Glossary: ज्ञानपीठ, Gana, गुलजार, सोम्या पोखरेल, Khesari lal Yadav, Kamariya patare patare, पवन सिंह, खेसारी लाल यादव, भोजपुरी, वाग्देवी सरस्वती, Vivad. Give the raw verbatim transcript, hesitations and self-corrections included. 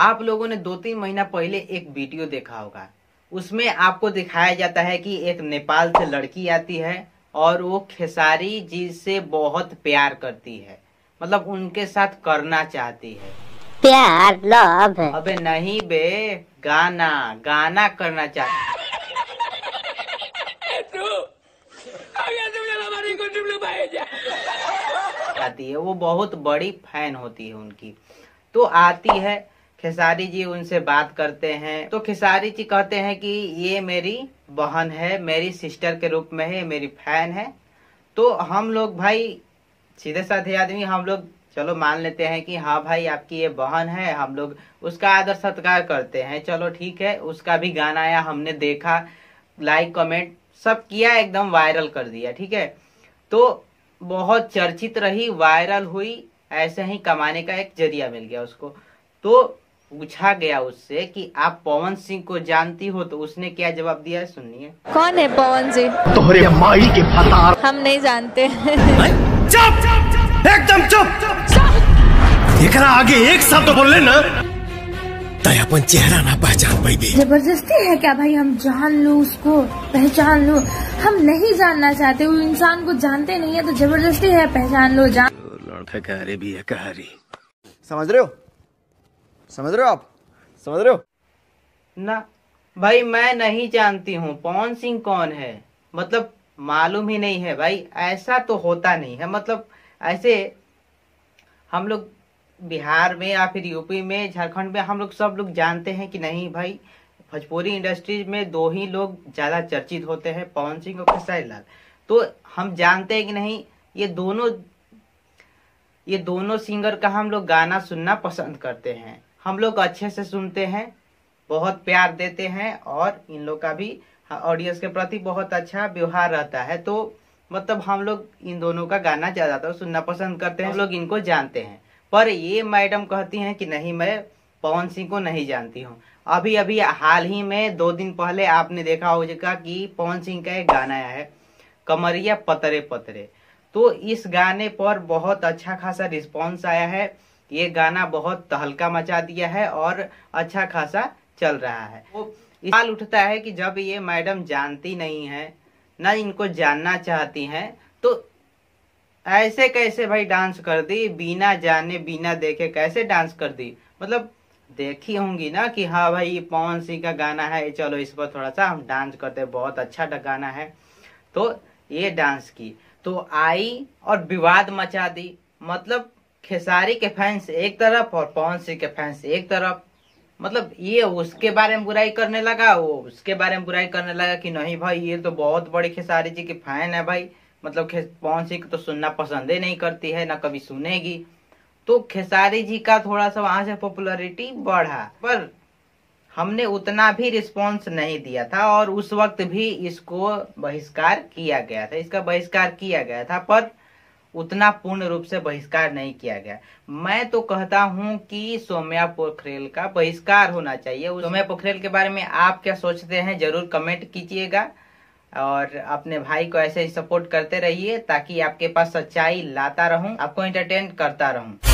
आप लोगों ने दो तीन महीना पहले एक वीडियो देखा होगा, उसमें आपको दिखाया जाता है कि एक नेपाल से लड़की आती है और वो खेसारी जी से बहुत प्यार करती है, मतलब उनके साथ करना चाहती है प्यार लव। अबे नहीं बे, गाना गाना करना चाहती है। आती है, वो बहुत बड़ी फैन होती है उनकी। तो आती है खेसारी जी, उनसे बात करते हैं, तो खेसारी जी कहते हैं कि ये मेरी बहन है, मेरी सिस्टर के रूप में है, मेरी फैन है। तो हम लोग भाई सीधे साधे आदमी, हम लोग चलो मान लेते हैं कि हाँ भाई आपकी ये बहन है, हम लोग उसका आदर सत्कार करते हैं, चलो ठीक है। उसका भी गाना आया, हमने देखा, लाइक कमेंट सब किया, एकदम वायरल कर दिया, ठीक है। तो बहुत चर्चित रही, वायरल हुई, ऐसे ही कमाने का एक जरिया मिल गया उसको। तो पूछा गया उससे कि आप पवन सिंह को जानती हो, तो उसने क्या जवाब दिया है, सुनिए। कौन है पवन सिंह? तोहरे माई के फतार। हम नहीं जानते। चुप, एकदम चुप। एकरा आगे एक शब्द तो बोल ले ना, तय अपन चेहरा ना पहचान पाएगी। जबरदस्ती है क्या भाई, हम जान लो उसको, पहचान लो। हम नहीं जानना चाहते, वो इंसान को जानते नहीं है, तो जबरदस्ती है पहचान लो, जान। लड़का भी है कहारी, समझ रहे हो, समझ रहे हो आप, समझ रहे हो ना भाई। मैं नहीं जानती हूँ पवन सिंह कौन है, मतलब मालूम ही नहीं है भाई। ऐसा तो होता नहीं है, मतलब ऐसे हम लोग बिहार में या फिर यूपी में, झारखंड में हम लोग सब लोग जानते हैं कि नहीं भाई। भोजपुरी इंडस्ट्रीज में दो ही लोग ज्यादा चर्चित होते हैं, पवन सिंह और खेसारी लाल। तो हम जानते हैं कि नहीं, ये दोनों ये दोनों सिंगर का हम लोग गाना सुनना पसंद करते हैं, हम लोग अच्छे से सुनते हैं, बहुत प्यार देते हैं, और इन लोग का भी ऑडियंस के प्रति बहुत अच्छा व्यवहार रहता है। तो मतलब हम लोग इन दोनों का गाना ज्यादातर सुनना पसंद करते हैं, हम लोग इनको जानते हैं। पर ये मैडम कहती हैं कि नहीं मैं पवन सिंह को नहीं जानती हूँ। अभी अभी हाल ही में दो दिन पहले आपने देखा होगा कि पवन सिंह का एक गाना आया है, कमरिया पटारे पटारे। तो इस गाने पर बहुत अच्छा खासा रिस्पांस आया है, ये गाना बहुत तहलका मचा दिया है और अच्छा खासा चल रहा है। तो सवाल उठता है कि जब ये मैडम जानती नहीं है, ना इनको जानना चाहती हैं, तो ऐसे कैसे भाई डांस कर दी, बिना जाने बिना देखे कैसे डांस कर दी। मतलब देखी होंगी ना कि हाँ भाई पवन सिंह का गाना है, चलो इस पर थोड़ा सा हम डांस करते हैं, बहुत अच्छा गाना है, तो ये डांस की। तो आई और विवाद मचा दी, मतलब खेसारी के फैंस एक तरफ और पवन सिंह के फैंस एक तरफ। मतलब ये उसके बारे में बुराई करने लगा, वो उसके बारे में बुराई करने लगा कि नहीं भाई ये तो बहुत बड़ी खेसारी जी की फैन है भाई, मतलब पवन सिंह तो सुनना पसंद ही नहीं करती है, ना कभी सुनेगी। तो खेसारी जी का थोड़ा सा वहां से पॉपुलैरिटी बढ़ा, पर हमने उतना भी रिस्पांस नहीं दिया था, और उस वक्त भी इसको बहिष्कार किया गया था, इसका बहिष्कार किया गया था, पर उतना पूर्ण रूप से बहिष्कार नहीं किया गया। मैं तो कहता हूं कि सोम्या पोखरेल का बहिष्कार होना चाहिए। सोम्या पोखरेल के बारे में आप क्या सोचते हैं, जरूर कमेंट कीजिएगा, और अपने भाई को ऐसे ही सपोर्ट करते रहिए, ताकि आपके पास सच्चाई लाता रहूं, आपको एंटरटेन करता रहूं।